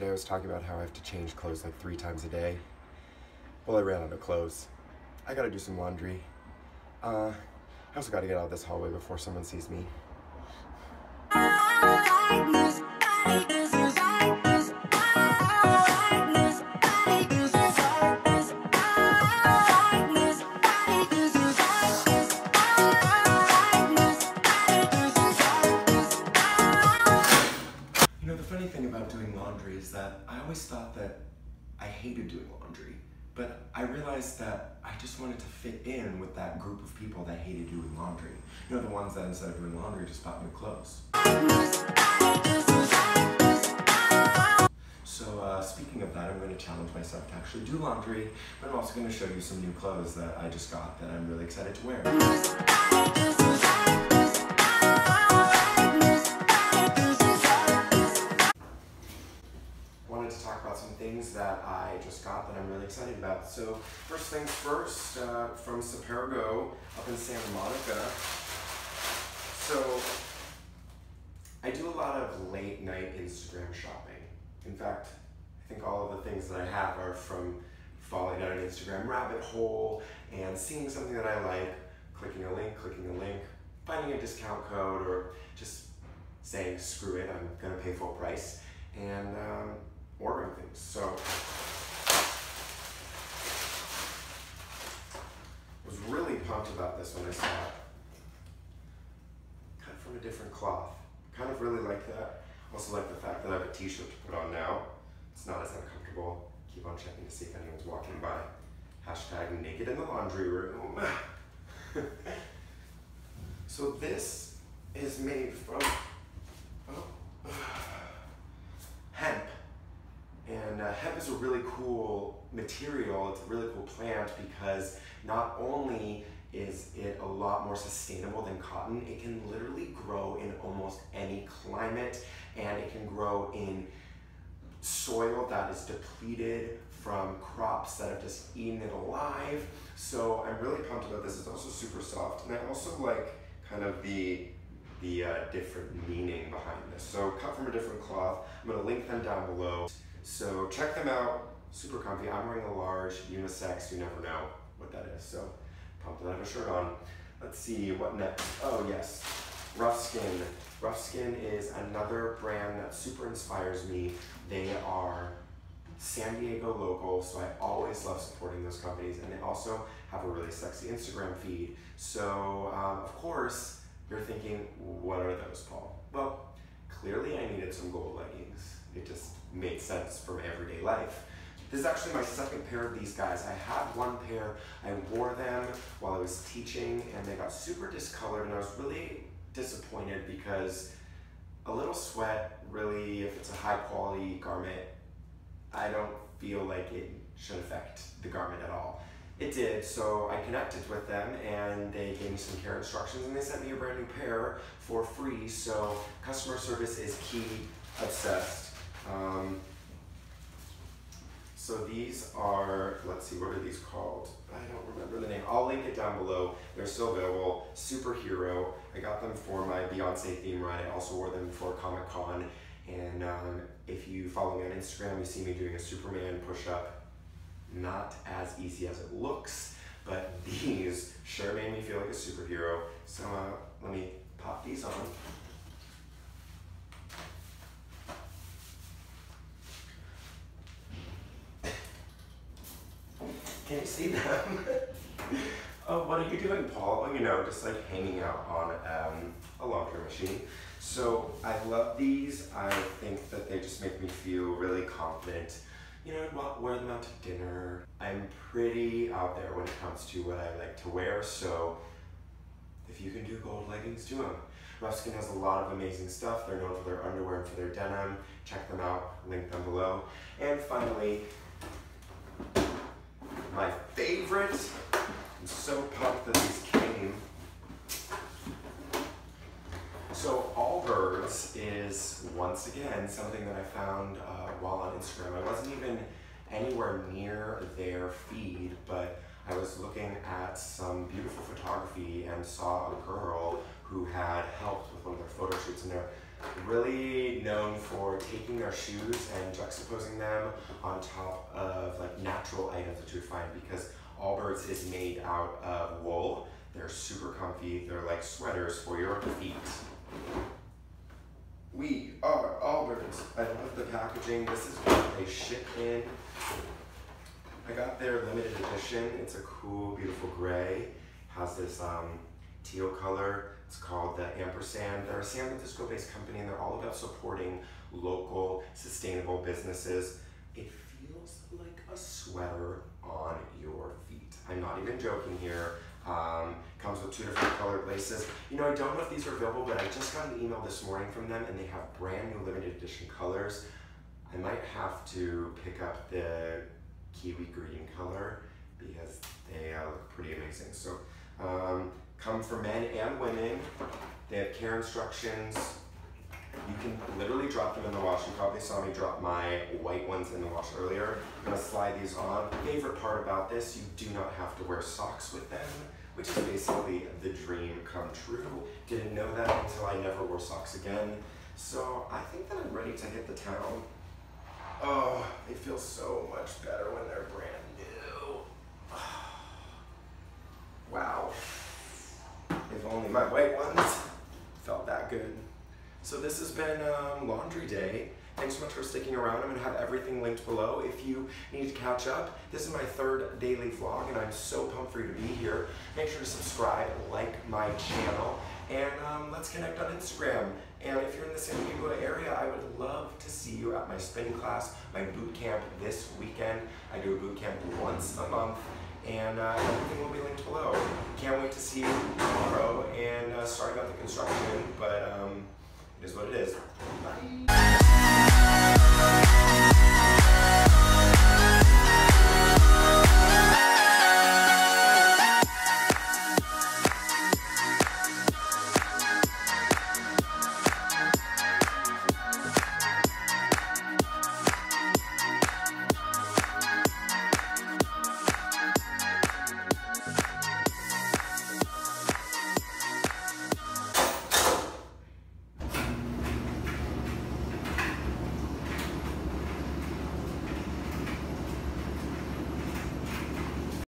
Yesterday I was talking about how I have to change clothes like 3 times a day. Well, I ran out of clothes. I gotta do some laundry. I also gotta get out of this hallway before someone sees me. You know, the funny thing about doing laundry is that I always thought that I hated doing laundry. But I realized that I just wanted to fit in with that group of people that hated doing laundry. You know, the ones that instead of doing laundry just bought new clothes. So speaking of that, I'm going to challenge myself to actually do laundry, but I'm also going to show you some new clothes that I just got that I'm really excited to wear. Wanted to talk about some things that I just got that I'm really excited about. So first things first, from Supergo up in Santa Monica. So I do a lot of late night Instagram shopping. In fact, I think all of the things that I have are from falling down an Instagram rabbit hole and seeing something that I like, clicking a link, finding a discount code, or just saying, screw it, I'm gonna pay full price, and ordering things. So I was really pumped about this when I saw it. Cut from a different cloth. Kind of really like that. Also like the fact that I have a t-shirt to put on now. It's not as uncomfortable. Keep on checking to see if anyone's walking by. Hashtag naked in the laundry room. So this is made from hemp. And hemp is a really cool material. It's a really cool plant because not only is it a lot more sustainable than cotton, it can literally grow in almost any climate, and it can grow in soil that is depleted from crops that have just eaten it alive. So I'm really pumped about this. It's also super soft, and I also like kind of the different meaning behind this. So cut from a different cloth. I'm gonna link them down below. So check them out, super comfy. I'm wearing a large unisex, you never know what that is. So pumped that I have a shirt on. Let's see, what next? Oh yes, Rufskin. Rufskin is another brand that super inspires me. They are San Diego local, so I always love supporting those companies, and they also have a really sexy Instagram feed. So of course, you're thinking, what are those, Paul? Well, clearly I needed some gold leggings. It just made sense from everyday life. This is actually my second pair of these guys. I had one pair, I wore them while I was teaching, and they got super discolored, and I was really disappointed because a little sweat, really, if it's a high quality garment, I don't feel like it should affect the garment at all. It did, so I connected with them, and they gave me some care instructions, and they sent me a brand new pair for free, so customer service is key, obsessed. So these are, let's see, what are these called? I don't remember the name. I'll link it down below. They're still available. Superhero. I got them for my Beyonce theme ride. I also wore them for Comic-Con. And if you follow me on Instagram, you see me doing a Superman push-up. Not as easy as it looks, but these sure made me feel like a superhero. So let me pop these on. Can you see them? Oh, what are you doing, Paul? Oh, you know, just like hanging out on a laundry machine. So I love these. I think that they just make me feel really confident. You know, I'd wear them out to dinner. I'm pretty out there when it comes to what I like to wear, so if you can do gold leggings, do them. Rufskin has a lot of amazing stuff. They're known for their underwear and for their denim. Check them out, link them below. And finally, my favorite, I'm so pumped that these came. So Allbirds is, once again, something that I found while on Instagram. I wasn't even anywhere near their feed, but I was looking at some beautiful photography and saw a girl who had helped with one of their photo shoots, and their really known for taking their shoes and juxtaposing them on top of like natural items that you would find, because Allbirds is made out of wool. They're super comfy. They're like sweaters for your feet. We are Allbirds. I love the packaging. This is what they ship in. I got their limited edition. It's a cool, beautiful gray. Has this teal color. It's called the Ampersand. They're a San Francisco-based company, and they're all about supporting local, sustainable businesses. It feels like a sweater on your feet. I'm not even joking here. Comes with two different colored laces. You know, I don't know if these are available, but I just got an email this morning from them, and they have brand new limited edition colors. I might have to pick up the kiwi green color because they look pretty amazing. So come for men and women. They have care instructions. You can literally drop them in the wash. You probably saw me drop my white ones in the wash earlier. I'm gonna slide these on. Favorite part about this, you do not have to wear socks with them, which is basically the dream come true. Didn't know that until I never wore socks again. So I think that I'm ready to hit the town. Oh, they feel so much better when they're brand new. Oh, wow. If only my white ones felt that good. So this has been Laundry Day. Thanks so much for sticking around. I'm going to have everything linked below if you need to catch up. This is my third daily vlog, and I'm so pumped for you to be here. Make sure to subscribe, like my channel, and let's connect on Instagram. And if you're in the San Diego area, I would love to see you at my spin class, my boot camp this weekend. I do a boot camp once a month, and everything will be linked below. Can't wait to see you tomorrow, and sorry about the construction, but it is what it is. Bye.